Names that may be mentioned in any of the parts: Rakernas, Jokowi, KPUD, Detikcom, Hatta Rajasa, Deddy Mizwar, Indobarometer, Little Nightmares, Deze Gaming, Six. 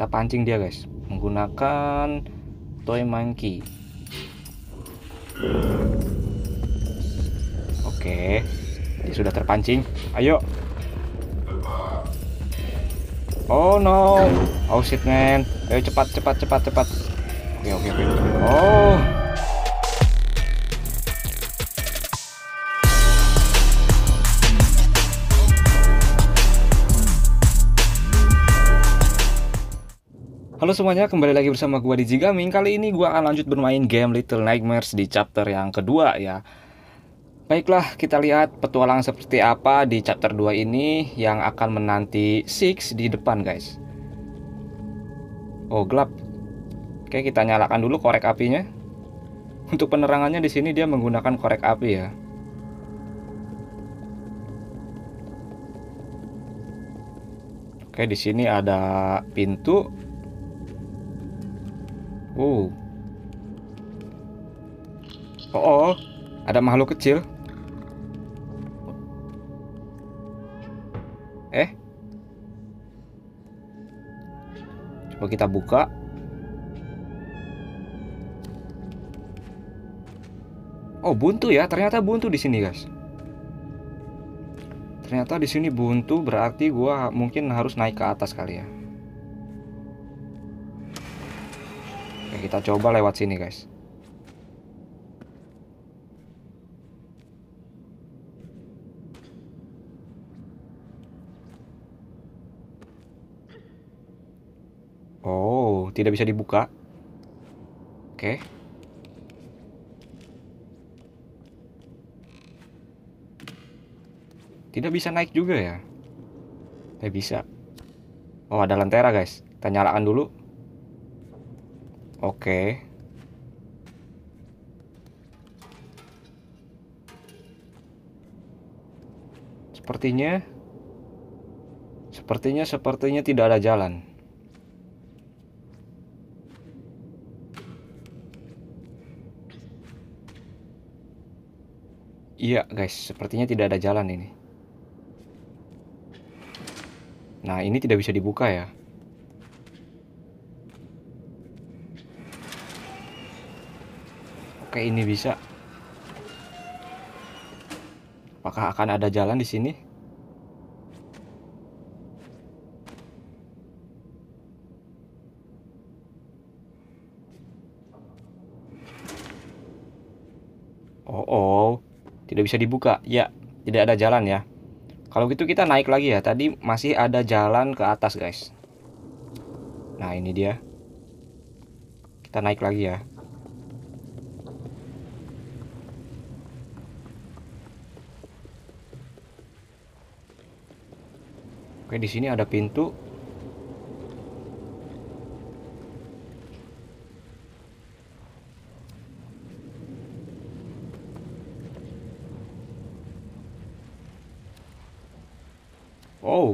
Kita pancing dia guys menggunakan toy monkey. Oke, dia sudah terpancing. Ayo. Oh no, oh shit man, ayo cepat cepat cepat cepat. Oke. Oh. Halo semuanya, kembali lagi bersama gua di Deze Gaming. Kali ini gua akan lanjut bermain game Little Nightmares di chapter yang kedua ya. Baiklah, kita lihat petualang seperti apa di chapter 2 ini yang akan menanti Six di depan guys. Oh gelap. Oke, kita nyalakan dulu korek apinya. Untuk penerangannya di sini dia menggunakan korek api ya. Oke, di sini ada pintu. Oh, ada makhluk kecil. Coba kita buka. Oh, buntu ya. Ternyata buntu di sini, guys. Ternyata di sini buntu, berarti gua mungkin harus naik ke atas kali ya. Oke, kita coba lewat sini, guys. Oh, tidak bisa dibuka. Oke. Tidak bisa naik juga ya. Tidak bisa. Oh, ada lentera guys. Kita nyalakan dulu. Oke. Sepertinya tidak ada jalan. Iya guys, sepertinya tidak ada jalan ini. Nah, ini tidak bisa dibuka ya. Oke, ini bisa. Apakah akan ada jalan di sini? Oh. Tidak bisa dibuka, ya. Tidak ada jalan ya. Kalau gitu kita naik lagi ya. Tadi masih ada jalan ke atas guys. Nah ini dia. Kita naik lagi ya. Oke, di sini ada pintu. Oh.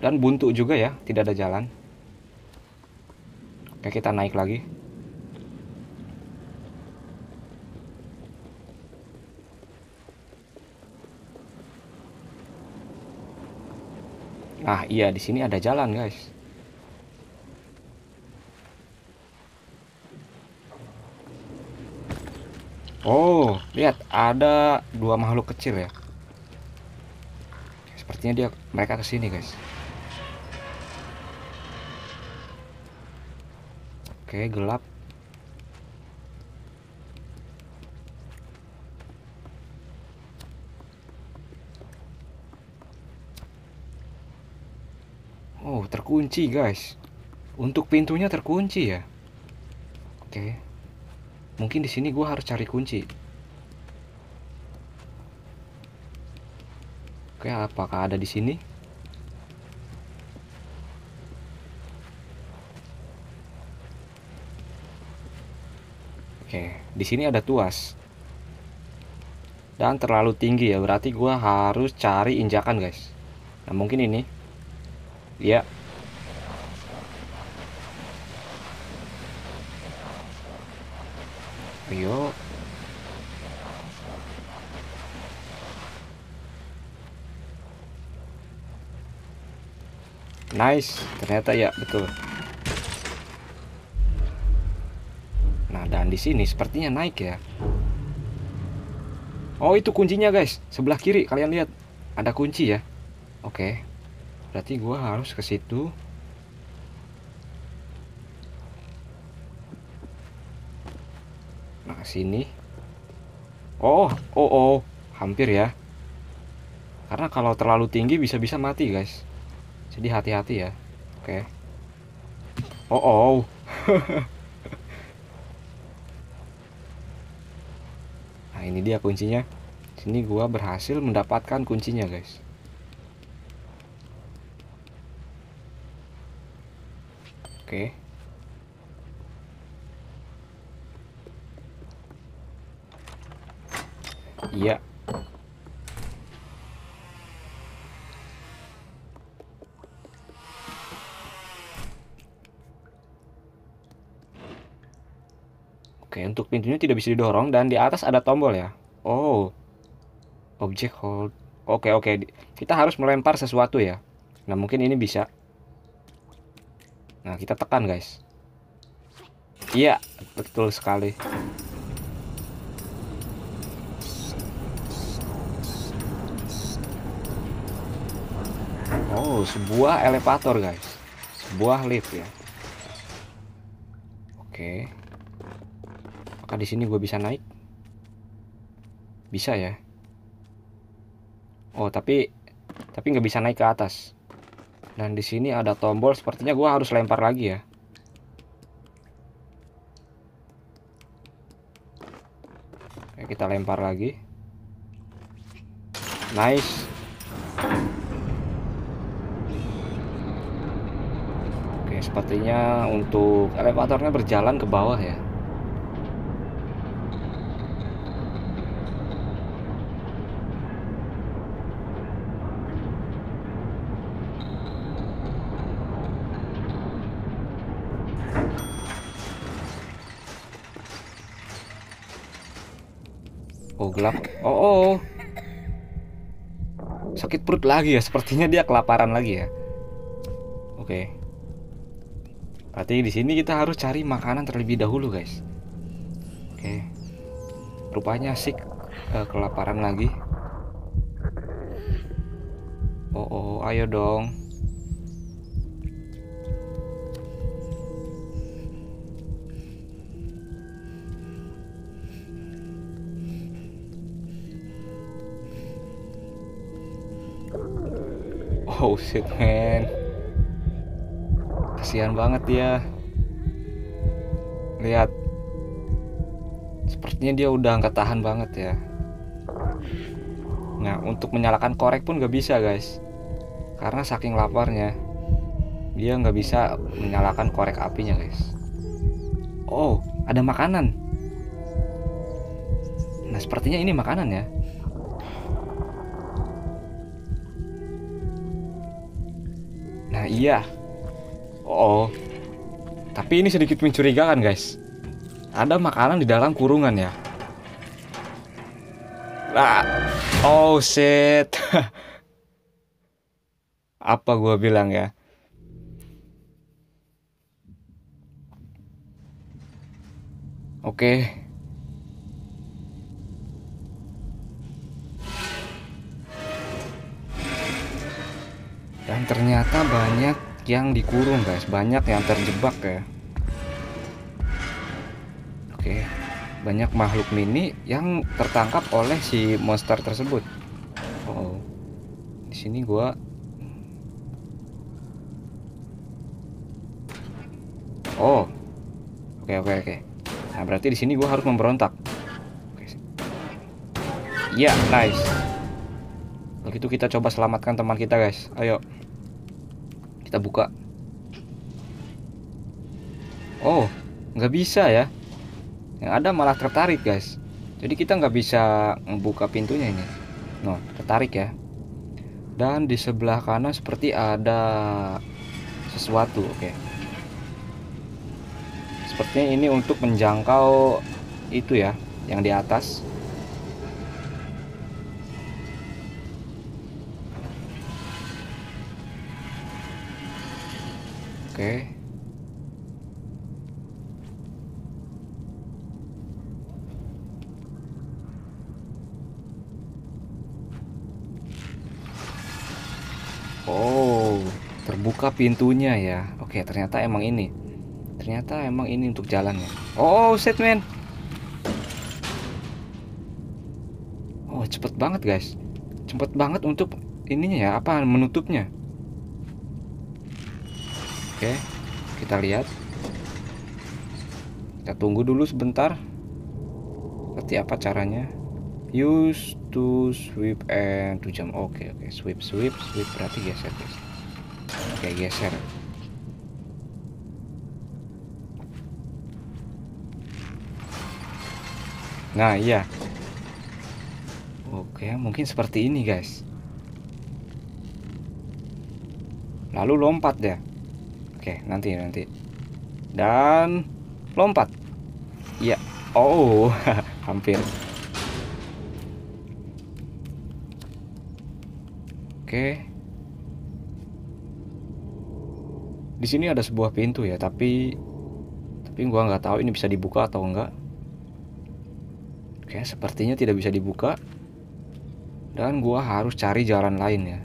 Dan buntu juga ya, tidak ada jalan. Oke, kita naik lagi. Nah, iya di sini ada jalan, guys. Oh, lihat ada dua makhluk kecil ya. Sepertinya mereka ke sini, guys. Oke, gelap. Oh, terkunci, guys. Untuk pintunya terkunci ya. Oke. Mungkin di sini gue harus cari kunci. Oke, apakah ada di sini? Oke, di sini ada tuas. Dan terlalu tinggi ya, berarti gue harus cari injakan, guys. Nah, mungkin ini. Iya. Ayo. Nice, ternyata ya betul. Nah, dan di sini sepertinya naik ya. Oh, itu kuncinya guys. Sebelah kiri kalian lihat ada kunci ya. Oke. Berarti gua harus ke situ. Nah, sini. Oh, hampir ya. Karena kalau terlalu tinggi bisa-bisa mati guys. Jadi hati-hati ya. Oke. Oh. Nah, ini dia kuncinya. Sini gua berhasil mendapatkan kuncinya, guys. Oke. Iya. Oke, untuk pintunya tidak bisa didorong dan di atas ada tombol ya. Oh, object hold. Oke. Kita harus melempar sesuatu ya. Nah, mungkin ini bisa. Nah, kita tekan guys. Iya, betul sekali. Oh, sebuah elevator guys. Sebuah lift ya. Oke. Apakah di sini gue bisa naik? Bisa ya. Oh, tapi nggak bisa naik ke atas. Dan di sini ada tombol. Sepertinya gue harus lempar lagi ya. Oke, kita lempar lagi. Nice. Oke, sepertinya untuk elevatornya berjalan ke bawah ya. Oh, gelap. Oh. Sakit perut lagi ya. Sepertinya dia kelaparan lagi ya. Oke. Berarti di sini kita harus cari makanan terlebih dahulu, guys. Oke. Rupanya Six kelaparan lagi. Oh, ayo dong. Oh shit man, kasihan banget dia. Lihat, sepertinya dia udah nggak tahan banget ya. Nah, untuk menyalakan korek pun nggak bisa guys, karena saking laparnya dia nggak bisa menyalakan korek apinya guys. Oh, ada makanan. Nah, sepertinya ini makanan ya. Nah, iya. Oh. Tapi ini sedikit mencurigakan, guys. Ada makanan di dalam kurungan ya. Lah. Oh shit. Apa gua bilang ya? Oke. Dan ternyata banyak yang dikurung guys, banyak yang terjebak ya. Oke, banyak makhluk mini yang tertangkap oleh si monster tersebut. Oh, di sini gua. Oh, oke. Nah, berarti di sini gua harus memberontak. Iya, nice. Begitu kita coba selamatkan teman kita guys. Ayo. Kita buka. Oh, nggak bisa ya. Yang ada malah tertarik guys. Jadi kita nggak bisa membuka pintunya ini. No, tertarik ya. Dan di sebelah kanan seperti ada sesuatu. Oke. Sepertinya ini untuk menjangkau itu ya, yang di atas. Oke. Oh, terbuka pintunya ya. Oke, ternyata emang ini. Ternyata emang ini untuk jalannya. Oh, set men. Oh, cepet banget guys. Cepet banget untuk ininya ya, apa menutupnya. Oke, kita lihat. Kita tunggu dulu sebentar. Seperti apa caranya? Use to sweep and to jump. Oke, sweep berarti geser guys. Oke, geser. Nah iya. Oke, mungkin seperti ini guys. Lalu lompat ya. Oke, nanti. Dan lompat. Iya. Oh, hampir. Oke. Di sini ada sebuah pintu ya, tapi gua nggak tahu ini bisa dibuka atau enggak. Oke, sepertinya tidak bisa dibuka. Dan gua harus cari jalan lain ya.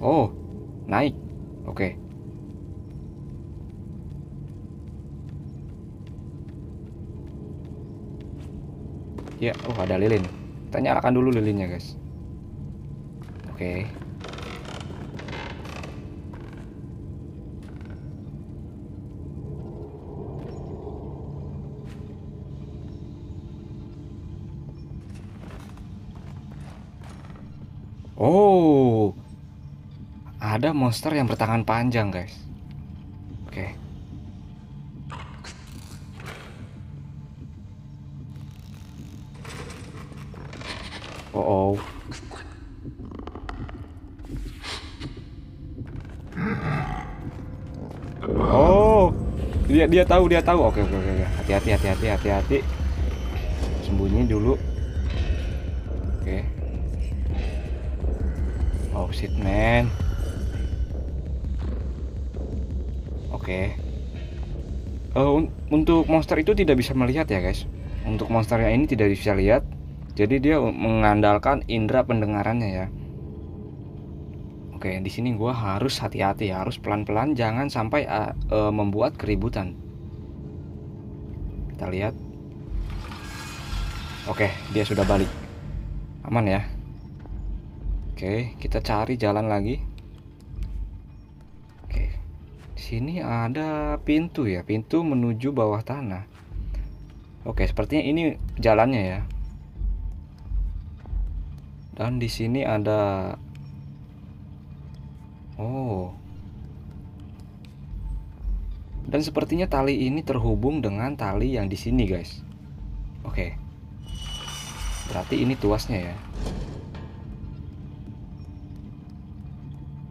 Oh, naik. Oke. Ya, oh ada lilin. Kita nyalakan dulu lilinnya, guys. Oke. Oh. Ada monster yang bertangan panjang, guys. Oke. Oh. Oh. Dia tahu. Oke. Hati-hati. Sembunyi dulu. Oke. Oh shit, man. Oke. Untuk monster itu tidak bisa melihat ya, guys. Untuk monsternya ini tidak bisa lihat. Jadi dia mengandalkan indera pendengarannya ya. Oke, di sini gua harus hati-hati, harus pelan-pelan, jangan sampai membuat keributan. Kita lihat. Oke, dia sudah balik. Aman ya. Oke, kita cari jalan lagi. Oke. Di sini ada pintu ya, pintu menuju bawah tanah. Oke, sepertinya ini jalannya ya. Dan di sini ada, oh, dan sepertinya tali ini terhubung dengan tali yang di sini guys. Oke, berarti ini tuasnya ya.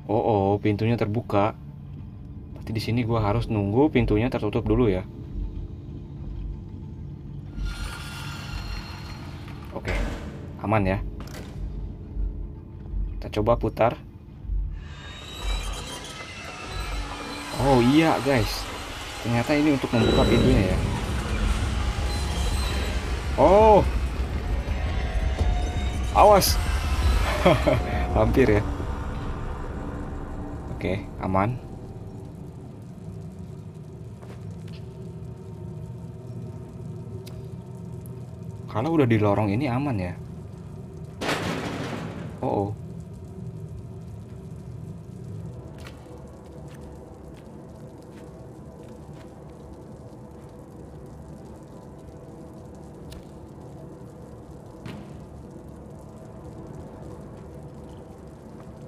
Oh, pintunya terbuka. Berarti di sini gua harus nunggu pintunya tertutup dulu ya. Oke, aman ya. Coba putar. Oh iya guys, ternyata ini untuk membuka pintunya ya. Oh, awas. Hampir ya. Oke, aman. Kalau udah di lorong ini aman ya. Oh.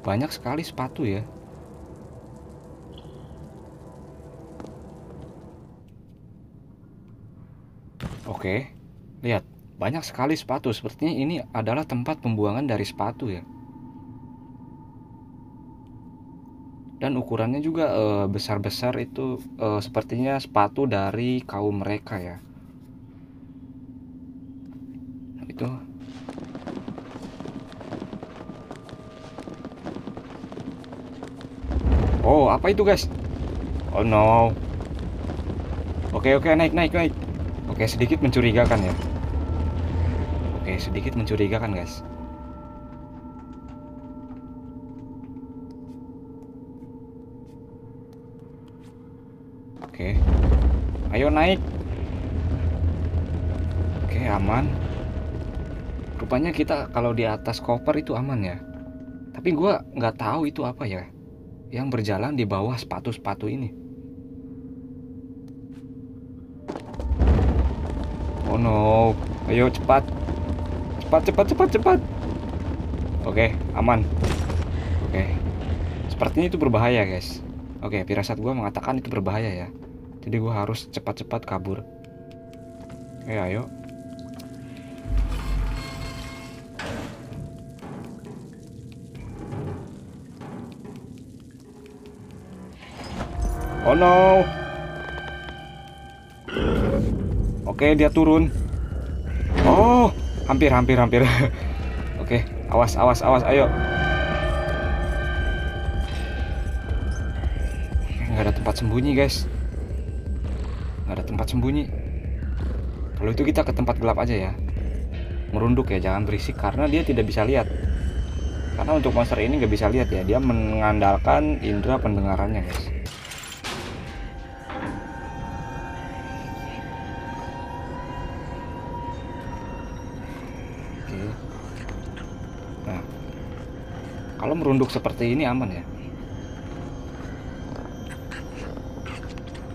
Banyak sekali sepatu ya. Oke, lihat, banyak sekali sepatu. Sepertinya ini adalah tempat pembuangan dari sepatu ya. Dan ukurannya juga besar-besar itu, sepertinya sepatu dari kaum mereka ya. Itu. Oh, apa itu guys? Oh no. Oke, naik. Oke, sedikit mencurigakan ya. Oke, sedikit mencurigakan guys. Oke, ayo naik. Oke, aman. Rupanya kita kalau di atas koper itu aman ya. Tapi gue nggak tahu itu apa ya yang berjalan di bawah sepatu-sepatu ini. Oh no, ayo cepat. Oke, aman. Oke, sepertinya itu berbahaya guys. Oke, firasat gue mengatakan itu berbahaya ya. Jadi gue harus cepat-cepat kabur. Oke, ayo. Oh no. Oke, dia turun. Oh, hampir. Oke, awas, ayo. Nggak ada tempat sembunyi guys. Kalau itu kita ke tempat gelap aja ya. Merunduk ya, jangan berisik karena dia tidak bisa lihat. Karena untuk monster ini nggak bisa lihat ya, dia mengandalkan indera pendengarannya guys. Kalau merunduk seperti ini aman ya.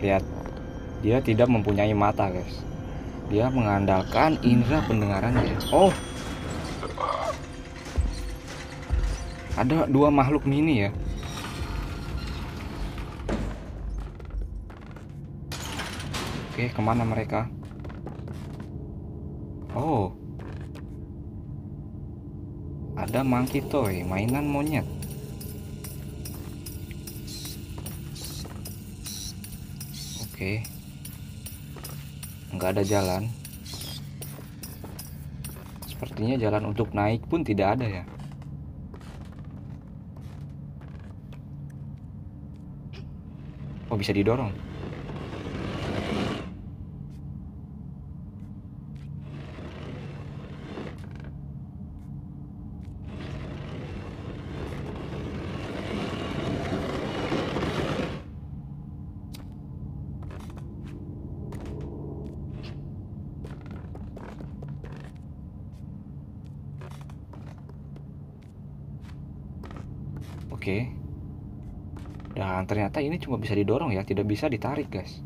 Lihat, dia tidak mempunyai mata guys. Dia mengandalkan indera pendengarannya. Oh, ada dua makhluk mini ya. Oke, kemana mereka? Oh, ada monkey toy, mainan monyet. Oke, nggak ada jalan. Sepertinya jalan untuk naik pun tidak ada ya. Oh, bisa didorong. Oke. Dan ternyata ini cuma bisa didorong ya, tidak bisa ditarik guys.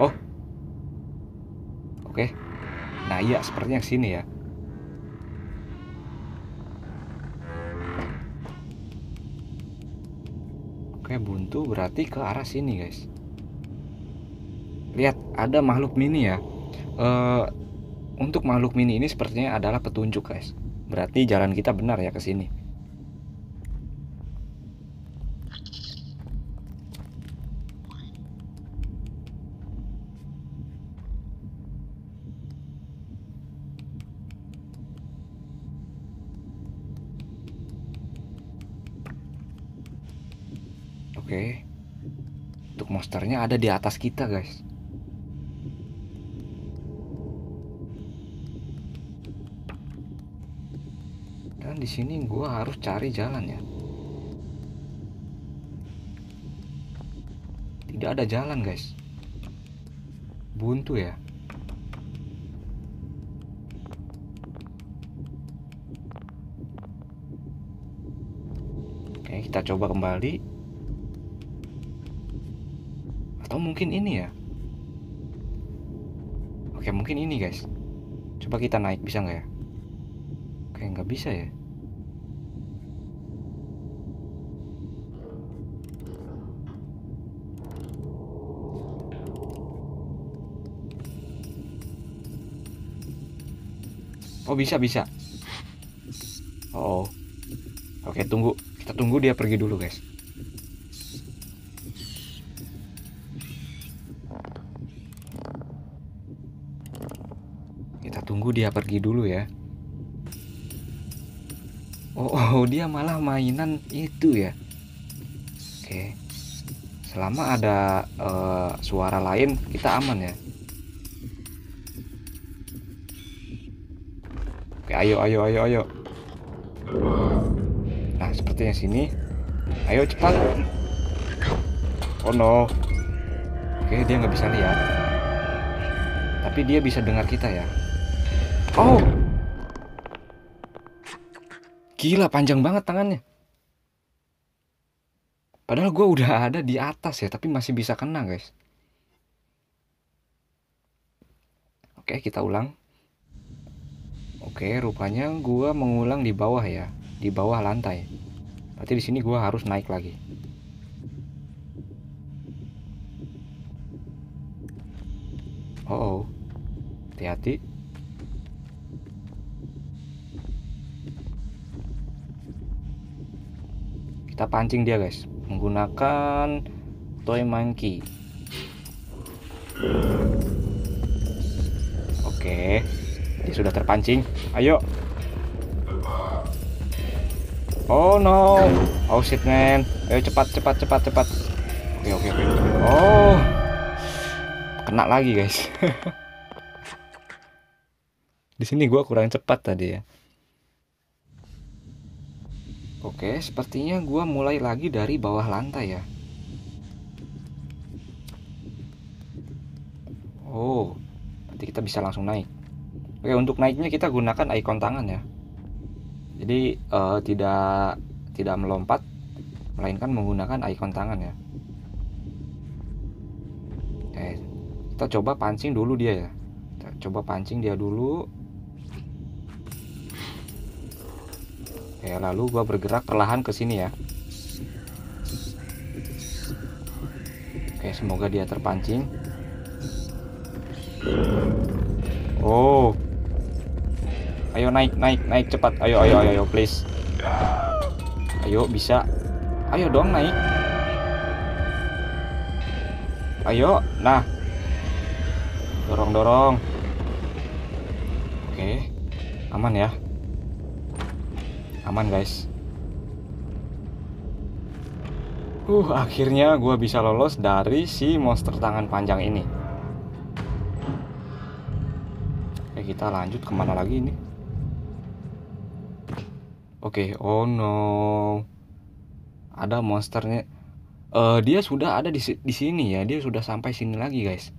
Oh. Oke. Nah iya, sepertinya kesini ya. Oke, buntu berarti ke arah sini guys. Lihat, ada makhluk mini ya. Untuk makhluk mini ini sepertinya adalah petunjuk guys. Berarti jalan kita benar ya ke sini. Oke. Untuk monsternya ada di atas kita guys. Di sini gua harus cari jalan ya. Tidak ada jalan guys. Buntu ya. Oke, kita coba kembali. Atau mungkin ini ya. Oke, mungkin ini guys. Coba kita naik, bisa nggak ya? Oke, nggak bisa ya. Oh, bisa. Oh. Oke, tunggu. Kita tunggu dia pergi dulu, guys. Oh, dia malah mainan itu ya. Oke. Selama ada suara lain kita aman ya. Oke, ayo. Nah, sepertinya sini. Ayo cepat. Oh no. Oke, dia nggak bisa lihat. Tapi dia bisa dengar kita ya. Oh. Gila, panjang banget tangannya. Padahal gue udah ada di atas ya, tapi masih bisa kena guys. Oke, kita ulang. Oke, rupanya gue mengulang di bawah ya, di bawah lantai. Berarti di sini gue harus naik lagi. Oh, hati-hati. Kita pancing dia guys, menggunakan toy monkey. Oke, dia sudah terpancing. Ayo. Oh no. Oh shit man. Ayo cepat. Oke. Oh. Kena lagi guys. Di sini gua kurang cepat tadi ya. Oke, sepertinya gua mulai lagi dari bawah lantai ya. Oh, nanti kita bisa langsung naik. Oke, untuk naiknya kita gunakan ikon tangan ya. Jadi tidak melompat, melainkan menggunakan ikon tangan ya. Oke, kita coba pancing dulu dia ya. Kita coba pancing dia dulu. Ya, lalu gua bergerak perlahan ke sini ya. Oke, semoga dia terpancing. Oh. Ayo naik cepat. Ayo please. Ayo bisa. Ayo dong naik. Ayo, nah. Dorong. Oke. Aman ya. Aman guys. Akhirnya gue bisa lolos dari si monster tangan panjang ini. Oke, kita lanjut kemana lagi ini? Oke, oh no. Ada monsternya. Dia sudah ada di sini ya. Dia sudah sampai sini lagi guys.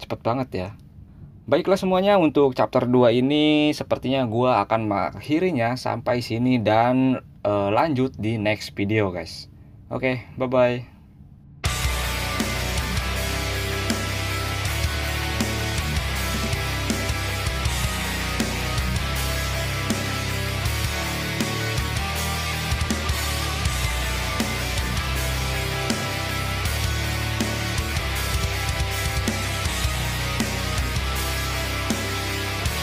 Cepet banget ya. Baiklah semuanya, untuk chapter 2 ini sepertinya gua akan mengakhirinya sampai sini dan lanjut di next video guys. Oke, bye-bye.